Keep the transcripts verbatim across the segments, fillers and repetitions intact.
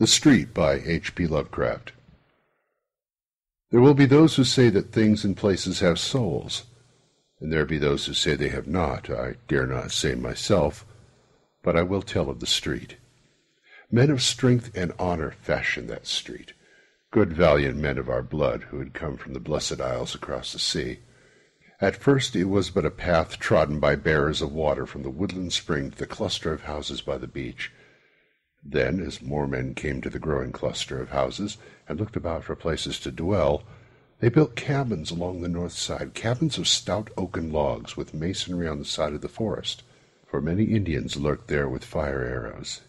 The Street by H P Lovecraft. There will be those who say that things and places have souls, and there be those who say they have not. I dare not say myself, but I will tell of the street. Men of strength and honor fashioned that street, good valiant men of our blood who had come from the blessed isles across the sea. At first it was but a path trodden by bearers of water from the woodland spring to the cluster of houses by the beach. Then, as more men came to the growing cluster of houses and looked about for places to dwell, they built cabins along the north side, cabins of stout oaken logs with masonry on the side of the forest, for many Indians lurked there with fire arrows.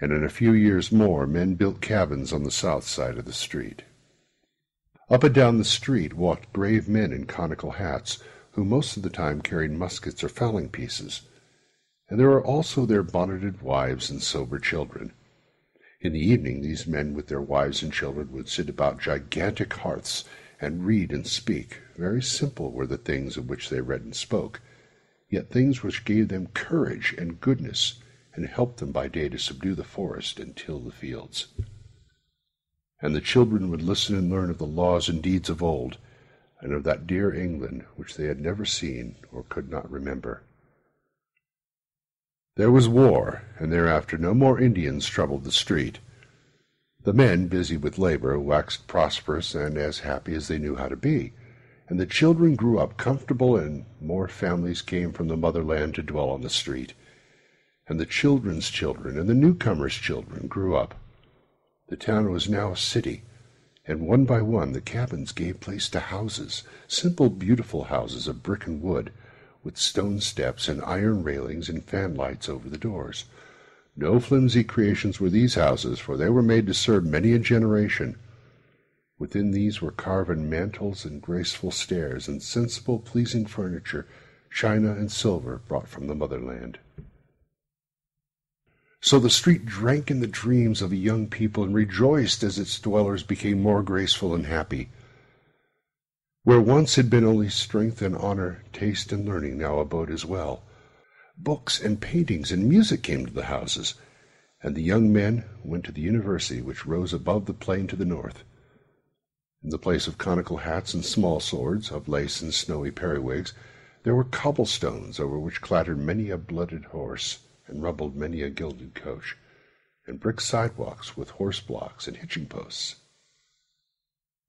And in a few years more men built cabins on the south side of the street. Up and down the street walked grave men in conical hats, who most of the time carried muskets or fowling pieces, and there were also their bonneted wives and sober children. In the evening these men with their wives and children would sit about gigantic hearths and read and speak. Very simple were the things of which they read and spoke, yet things which gave them courage and goodness, and helped them by day to subdue the forest and till the fields. And the children would listen and learn of the laws and deeds of old, and of that dear England which they had never seen or could not remember. There was war, and thereafter no more Indians troubled the street. The men, busy with labor, waxed prosperous and as happy as they knew how to be, and the children grew up comfortable, and more families came from the motherland to dwell on the street. And the children's children and the newcomers' children grew up. The town was now a city, and one by one the cabins gave place to houses, simple, beautiful houses of brick and wood, with stone steps and iron railings and fanlights over the doors. No flimsy creations were these houses, for they were made to serve many a generation. Within these were carven mantels and graceful stairs and sensible, pleasing furniture, china and silver brought from the motherland. So the street drank in the dreams of a young people and rejoiced as its dwellers became more graceful and happy. Where once had been only strength and honor, taste and learning now abode as well. Books and paintings and music came to the houses, and the young men went to the university which rose above the plain to the north. In the place of conical hats and small swords, of lace and snowy periwigs, there were cobblestones over which clattered many a blooded horse, and rumbled many a gilded coach, and brick sidewalks with horse blocks and hitching posts.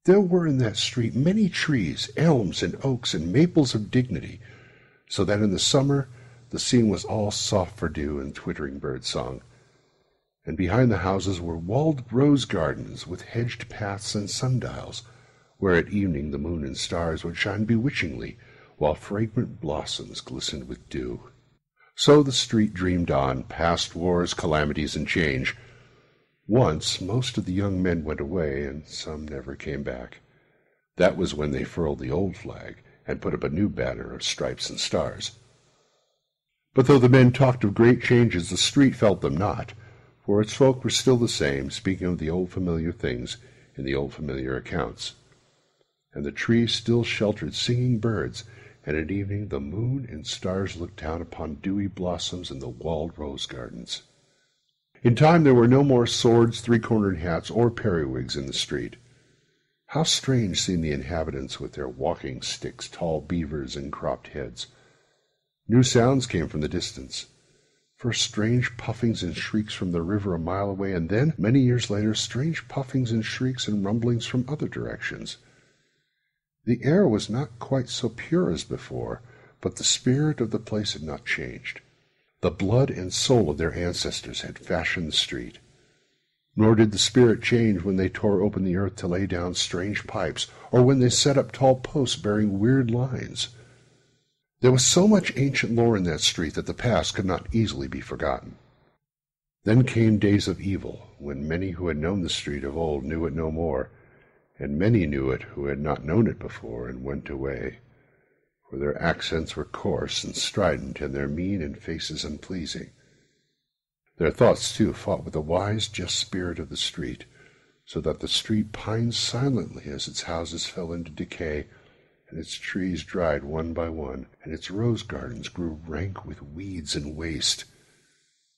There were in that street many trees, elms and oaks and maples of dignity, so that in the summer the scene was all soft verdure and twittering bird song. And behind the houses were walled rose gardens with hedged paths and sundials, where at evening the moon and stars would shine bewitchingly, while fragrant blossoms glistened with dew. So the street dreamed on, past wars, calamities, and change. Once most of the young men went away, and some never came back. That was when they furled the old flag and put up a new banner of stripes and stars. But though the men talked of great changes, the street felt them not, for its folk were still the same, speaking of the old familiar things in the old familiar accounts. And the trees still sheltered singing birds, and at evening the moon and stars looked down upon dewy blossoms in the walled rose gardens. In time there were no more swords, three-cornered hats, or periwigs in the street. How strange seemed the inhabitants with their walking sticks, tall beavers, and cropped heads. New sounds came from the distance. First strange puffings and shrieks from the river a mile away, and then, many years later, strange puffings and shrieks and rumblings from other directions. The air was not quite so pure as before, but the spirit of the place had not changed. The blood and soul of their ancestors had fashioned the street. Nor did the spirit change when they tore open the earth to lay down strange pipes, or when they set up tall posts bearing weird lines. There was so much ancient lore in that street that the past could not easily be forgotten. Then came days of evil, when many who had known the street of old knew it no more, and many knew it who had not known it before and went away. For their accents were coarse and strident, and their mien and faces unpleasing. Their thoughts, too, fought with the wise, just spirit of the street, so that the street pined silently as its houses fell into decay, and its trees dried one by one, and its rose gardens grew rank with weeds and waste.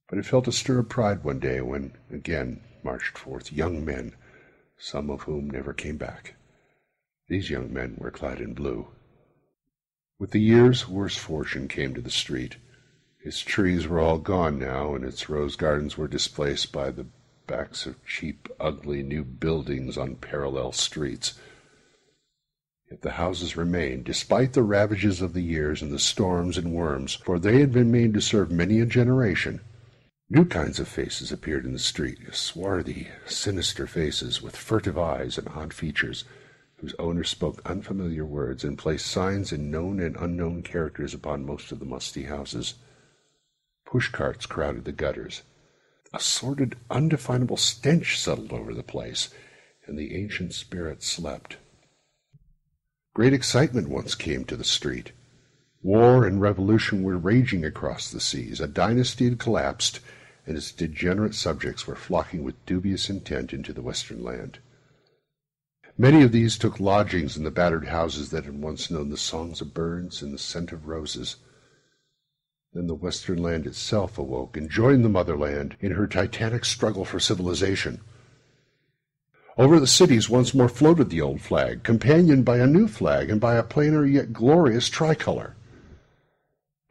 but it felt a stir of pride one day when again marched forth young men, some of whom never came back. These young men were clad in blue. With the years, worse fortune came to the street. Its trees were all gone now, and its rose gardens were displaced by the backs of cheap, ugly new buildings on parallel streets. Yet the houses remained, despite the ravages of the years and the storms and worms, for they had been made to serve many a generation. New kinds of faces appeared in the street, swarthy, sinister faces with furtive eyes and odd features, whose owners spoke unfamiliar words and placed signs in known and unknown characters upon most of the musty houses. Pushcarts crowded the gutters. A sordid, undefinable stench settled over the place, and the ancient spirit slept. Great excitement once came to the street. War and revolution were raging across the seas. A dynasty had collapsed, and its degenerate subjects were flocking with dubious intent into the western land. Many of these took lodgings in the battered houses that had once known the songs of birds and the scent of roses. Then the western land itself awoke and joined the motherland in her titanic struggle for civilization. Over the cities once more floated the old flag, companioned by a new flag and by a plainer yet glorious tricolor.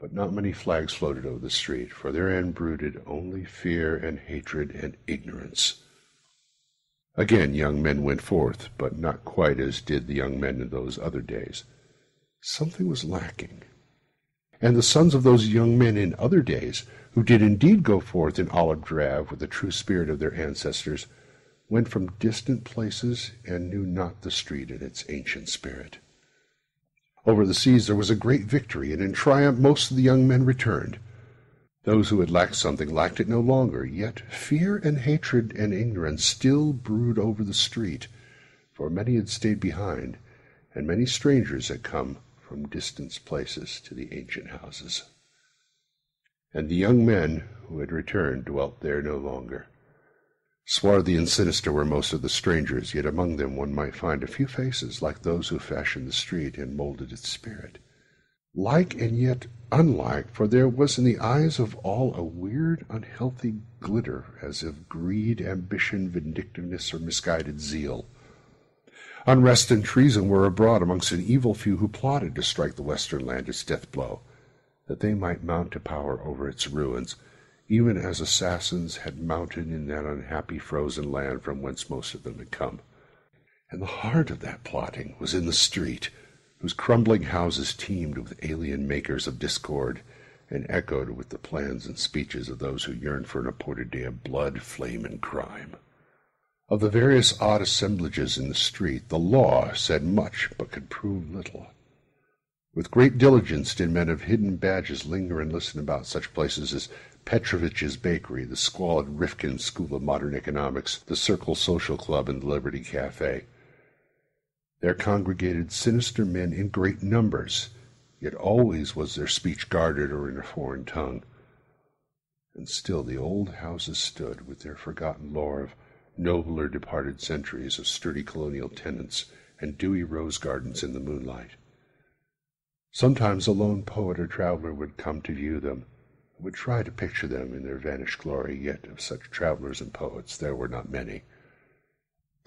But not many flags floated over the street, for therein brooded only fear and hatred and ignorance. Again young men went forth, but not quite as did the young men in those other days. Something was lacking. And the sons of those young men in other days, who did indeed go forth in olive drab with the true spirit of their ancestors, went from distant places and knew not the street in its ancient spirit. Over the seas there was a great victory, and in triumph most of the young men returned. Those who had lacked something lacked it no longer, yet fear and hatred and ignorance still brewed over the street, for many had stayed behind, and many strangers had come from distant places to the ancient houses. And the young men who had returned dwelt there no longer. Swarthy and sinister were most of the strangers, yet among them one might find a few faces like those who fashioned the street and molded its spirit. Like and yet unlike, for there was in the eyes of all a weird, unhealthy glitter, as of greed, ambition, vindictiveness, or misguided zeal. Unrest and treason were abroad amongst an evil few who plotted to strike the western land its death blow, that they might mount to power over its ruins, even as assassins had mounted in that unhappy frozen land from whence most of them had come. And the heart of that plotting was in the street, whose crumbling houses teemed with alien makers of discord, and echoed with the plans and speeches of those who yearned for an appointed day of blood, flame, and crime. Of the various odd assemblages in the street, the law said much, but could prove little. With great diligence did men of hidden badges linger and listen about such places as Petrovich's Bakery, the squalid Rifkin School of Modern Economics, the Circle Social Club, and the Liberty Café. There congregated sinister men in great numbers, yet always was their speech guarded or in a foreign tongue. And still the old houses stood, with their forgotten lore of nobler departed centuries, of sturdy colonial tenants, and dewy rose gardens in the moonlight. Sometimes a lone poet or traveller would come to view them, and would try to picture them in their vanished glory, yet of such travellers and poets there were not many.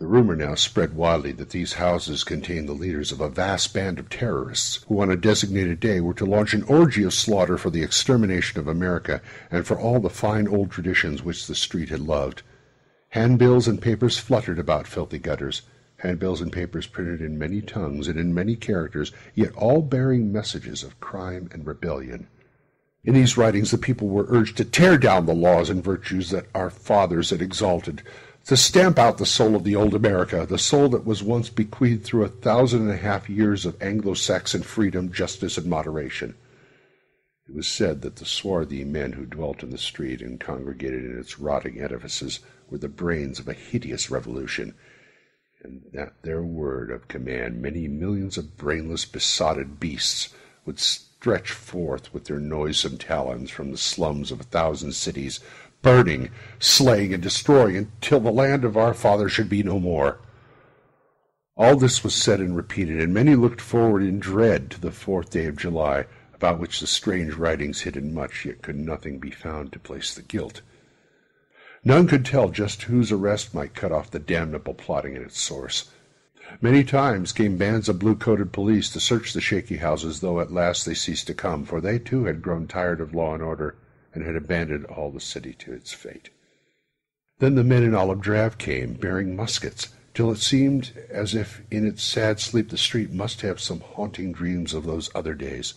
The rumor now spread widely that these houses contained the leaders of a vast band of terrorists, who on a designated day were to launch an orgy of slaughter for the extermination of America and for all the fine old traditions which the street had loved. Handbills and papers fluttered about filthy gutters, handbills and papers printed in many tongues and in many characters, yet all bearing messages of crime and rebellion. In these writings the people were urged to tear down the laws and virtues that our fathers had exalted, to stamp out the soul of the old America, the soul that was once bequeathed through a thousand and a half years of Anglo-Saxon freedom, justice, and moderation. It was said that the swarthy men who dwelt in the street and congregated in its rotting edifices were the brains of a hideous revolution, and that their word of command many millions of brainless, besotted beasts would stretch forth with their noisome talons from the slums of a thousand cities, burning, slaying, and destroying, until the land of our fathers should be no more. All this was said and repeated, and many looked forward in dread to the fourth day of July, about which the strange writings hid in much, yet could nothing be found to place the guilt. None could tell just whose arrest might cut off the damnable plotting at its source. Many times came bands of blue-coated police to search the shaky houses, though at last they ceased to come, for they too had grown tired of law and order, and had abandoned all the city to its fate. Then the men in olive drab came, bearing muskets, till it seemed as if in its sad sleep the street must have some haunting dreams of those other days,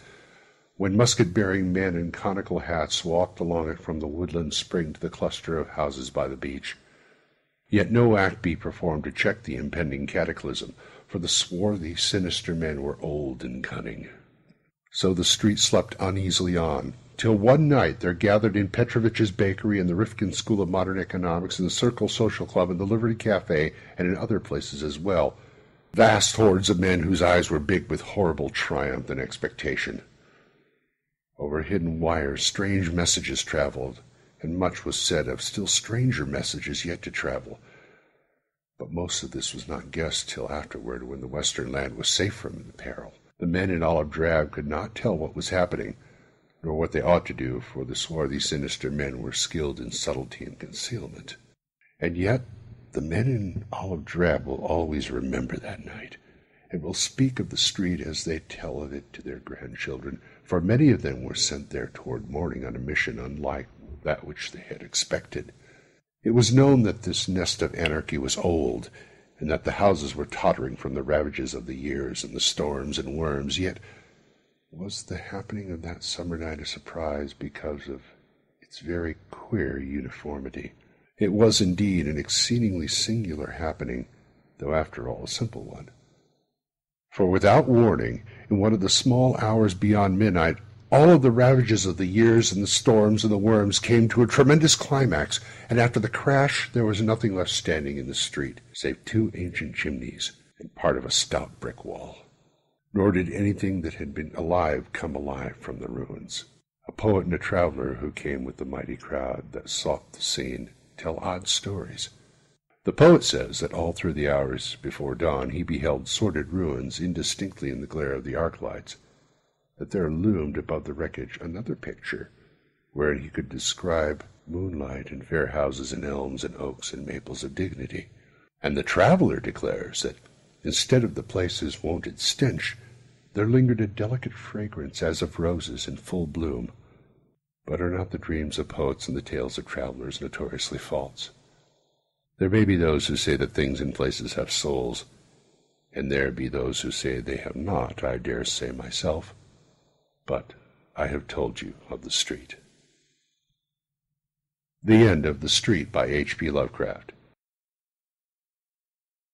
when musket-bearing men in conical hats walked along it from the woodland spring to the cluster of houses by the beach. Yet no act be performed to check the impending cataclysm, for the swarthy, sinister men were old and cunning. So the street slept uneasily on, till one night there gathered in Petrovich's Bakery and the Rifkin School of Modern Economics and the Circle Social Club and the Liberty Café and in other places as well, vast hordes of men whose eyes were big with horrible triumph and expectation. Over hidden wires strange messages traveled, and much was said of still stranger messages yet to travel. But most of this was not guessed till afterward, when the western land was safe from the peril. The men in olive drab could not tell what was happening, nor what they ought to do, for the swarthy, sinister men were skilled in subtlety and concealment. And yet the men in olive drab will always remember that night, and will speak of the street as they tell of it to their grandchildren, for many of them were sent there toward morning on a mission unlike that which they had expected. It was known that this nest of anarchy was old, and that the houses were tottering from the ravages of the years and the storms and worms, yet was the happening of that summer night a surprise because of its very queer uniformity. It was indeed an exceedingly singular happening, though after all a simple one. For without warning, in one of the small hours beyond midnight, all of the ravages of the years and the storms and the worms came to a tremendous climax, and after the crash there was nothing left standing in the street, save two ancient chimneys and part of a stout brick wall. Nor did anything that had been alive come alive from the ruins. A poet and a traveller who came with the mighty crowd that sought the scene tell odd stories. The poet says that all through the hours before dawn he beheld sordid ruins indistinctly in the glare of the arc-lights, that there loomed above the wreckage another picture, wherein he could describe moonlight and fair houses and elms and oaks and maples of dignity. And the traveller declares that, instead of the place's wonted stench, there lingered a delicate fragrance as of roses in full bloom. But are not the dreams of poets and the tales of travellers notoriously false? There may be those who say that things and places have souls, and there be those who say they have not, I dare say myself. But I have told you of the street. The End of the Street by H P Lovecraft.